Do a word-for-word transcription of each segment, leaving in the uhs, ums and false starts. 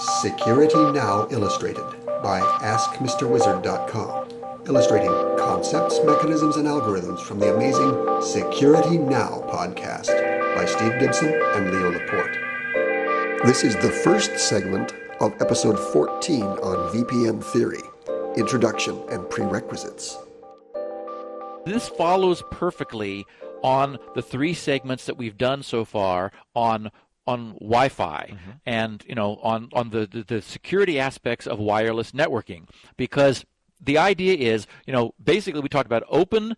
Security Now Illustrated by Ask Mister Wizard dot com, illustrating concepts, mechanisms, and algorithms from the amazing Security Now podcast by Steve Gibson and Leo Laporte. This is the first segment of episode fourteen on V P N theory, introduction and prerequisites. This follows perfectly on the three segments that we've done so far on on Wi-Fi mm-hmm. and you know on on the, the the security aspects of wireless networking, because the idea is, you know, basically we talked about open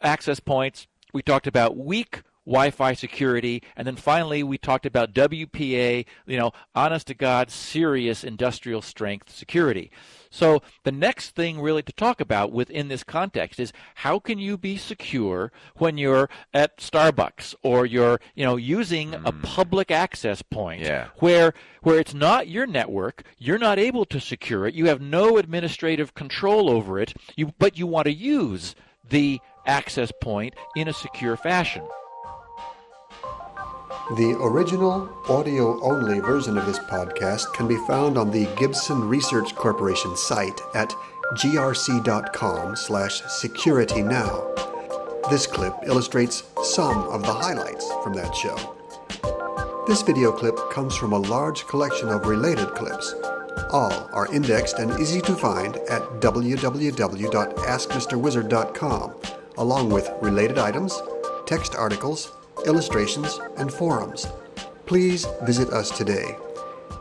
access points, we talked about weak Wi-Fi security, and then finally we talked about W P A, you know, honest to God, serious industrial strength security. So the next thing really to talk about within this context is how can you be secure when you're at Starbucks or you're, you know, using mm. a public access point yeah. where where it's not your network, you're not able to secure it, you have no administrative control over it, you but you want to use the access point in a secure fashion. The original, audio-only version of this podcast can be found on the Gibson Research Corporation site at g r c dot com slash security now. This clip illustrates some of the highlights from that show. This video clip comes from a large collection of related clips. All are indexed and easy to find at w w w dot ask mister wizard dot com, along with related items, text articles, illustrations, and forums. Please visit us today.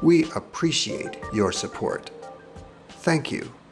We appreciate your support. Thank you.